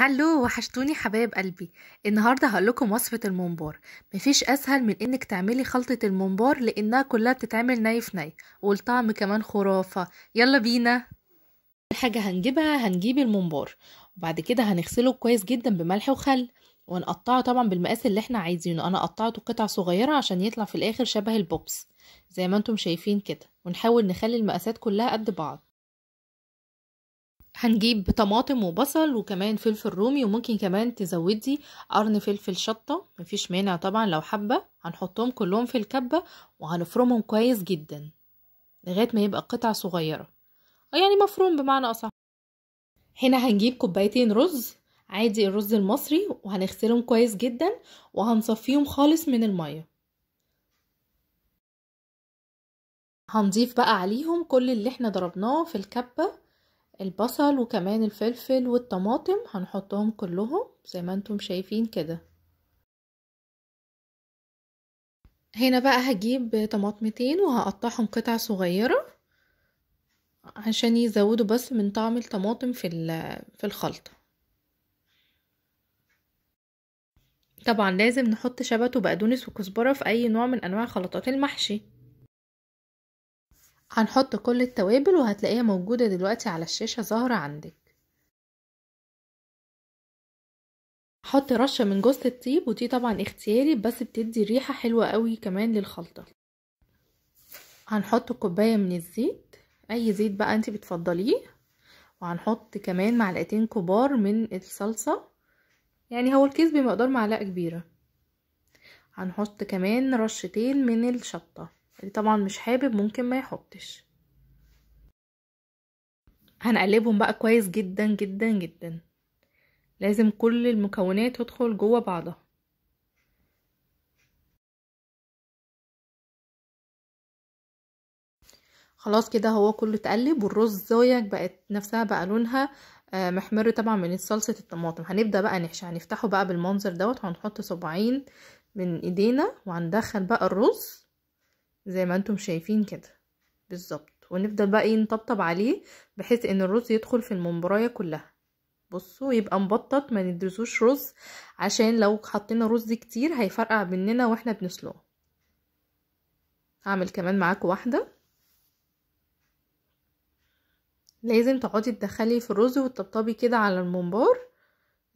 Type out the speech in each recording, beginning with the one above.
الو، وحشتوني حبايب قلبي. النهارده هقول لكم وصفه الممبار. مفيش اسهل من انك تعملي خلطه الممبار لانها كلها بتتعمل ني في ني، والطعم كمان خرافه. يلا بينا. اول حاجه هنجيب الممبار، وبعد كده هنغسله كويس جدا بملح وخل، ونقطعه طبعا بالمقاس اللي احنا عايزينه. انا قطعته قطع صغيره عشان يطلع في الاخر شبه البوبس زي ما انتم شايفين كده، ونحاول نخلي المقاسات كلها قد بعض. هنجيب طماطم وبصل وكمان فلفل رومي، وممكن كمان تزودي قرن فلفل شطة، مفيش مانع طبعا لو حابة. هنحطهم كلهم في الكبة وهنفرمهم كويس جدا لغاية ما يبقى قطع صغيرة، يعني مفروم بمعنى أصح. هنا هنجيب كوبايتين رز عادي، الرز المصري، وهنغسلهم كويس جدا وهنصفيهم خالص من المية. هنضيف بقى عليهم كل اللي احنا ضربناه في الكبة، البصل وكمان الفلفل والطماطم، هنحطهم كلهم زي ما انتم شايفين كده. هنا بقى هجيب طماطمتين وهقطعهم قطع صغيرة عشان يزودوا بس من طعم الطماطم في الخلطة. طبعا لازم نحط شبت وبقدونس وكزبرة في اي نوع من انواع خلطات المحشي. هنحط كل التوابل وهتلاقيها موجودة دلوقتي على الشاشة ظاهرة عندك. هحط رشة من جوز الطيب، ودي طبعا اختياري بس بتدي ريحة حلوة قوي كمان للخلطة. هنحط كوباية من الزيت، اي زيت بقى انت بتفضليه، وهنحط كمان معلقتين كبار من الصلصة، يعني هو الكيس بمقدار معلقة كبيرة. هنحط كمان رشتين من الشطة، اللي طبعا مش حابب ممكن ما يحطش. هنقلبهم بقى كويس جدا جدا جدا، لازم كل المكونات تدخل جوه بعضها. خلاص كده هو كله اتقلب، والرز زويك بقت نفسها بقى لونها محمر طبعا من صلصة الطماطم. هنبدأ بقى نحشي، هنفتحه بقى بالمنظر دوت، وهنحط صباعين من ايدينا وهندخل بقى الرز زي ما انتم شايفين كده بالظبط، ونفضل بقى نطبطب عليه بحيث ان الرز يدخل في الممبرايه كلها. بصوا يبقى مبطط، ما ندرسوش رز عشان لو حطينا رز كتير هيفرقع مننا واحنا بنسلقه. هعمل كمان معاكم واحده، لازم تقعدي تدخلي في الرز وتطبطبي كده على الممبار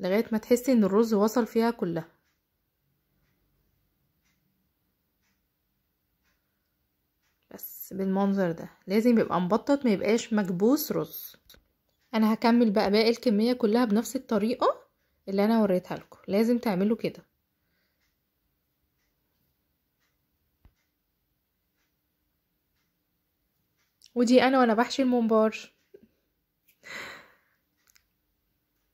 لغايه ما تحسي ان الرز وصل فيها كلها. بس بالمنظر ده لازم يبقى مبطط، ما يبقاش مكبوس رز. انا هكمل بقى باقي الكميه كلها بنفس الطريقه اللي انا وريتها لكم، لازم تعملوا كده. ودي انا وانا بحشي الممبار،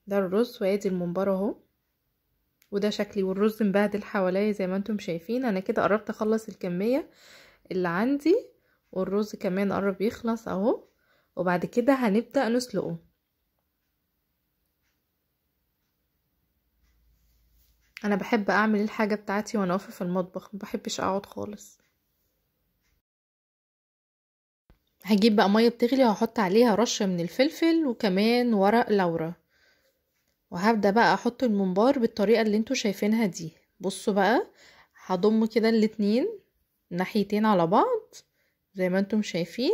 ده الرز وادي الممبار اهو، وده شكلي، والرز مبهدل حواليا زي ما انتم شايفين. انا كده قربت اخلص الكميه اللي عندي، والرز كمان قرب يخلص اهو. وبعد كده هنبدأ نسلقه، انا بحب اعمل الحاجة بتاعتي وانا واقفة في المطبخ، مبحبش اقعد خالص. هجيب بقى مية بتغلي وهحط عليها رشة من الفلفل وكمان ورق لورا، وهبدأ بقى احط الممبار بالطريقة اللي انتوا شايفينها دي. بصوا بقى هضم كده الاتنين ناحيتين على بعض زي ما انتم شايفين،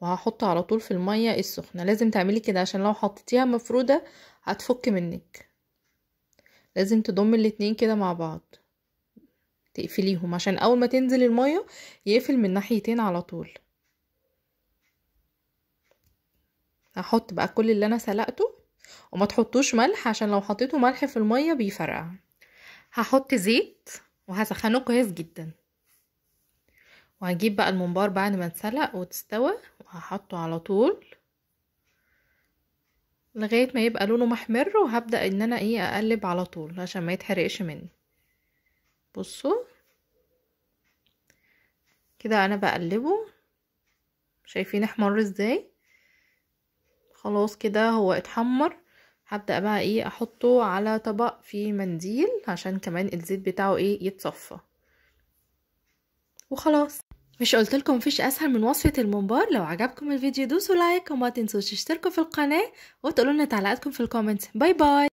وهحط على طول في المية السخنة. لازم تعملي كده عشان لو حطيتيها مفرودة هتفك منك، لازم تضم الاتنين كده مع بعض، تقفليهم عشان اول ما تنزل المية يقفل من ناحيتين على طول. هحط بقى كل اللي انا سلقته، وما تحطوش ملح عشان لو حطيتوا ملح في المية بيفرقع. هحط زيت وهسخنه كويس جدا، وهجيب بقى الممبار بعد ما اتسلق وتستوى، وهحطه على طول لغاية ما يبقى لونه محمر، وهبدأ ان انا اقلب على طول عشان ما يتحرقش مني. بصوا كده انا بقلبه، شايفين احمر ازاي؟ خلاص كده هو اتحمر. هبدأ بقى احطه على طبق فيه منديل عشان كمان الزيت بتاعه يتصفى وخلاص. مش قلتلكم مفيش اسهل من وصفه الممبار؟ لو عجبكم الفيديو دوسوا لايك، وما تنسوش تشتركوا في القناه وتقولوا لنا تعليقاتكم في الكومنت. باي باي.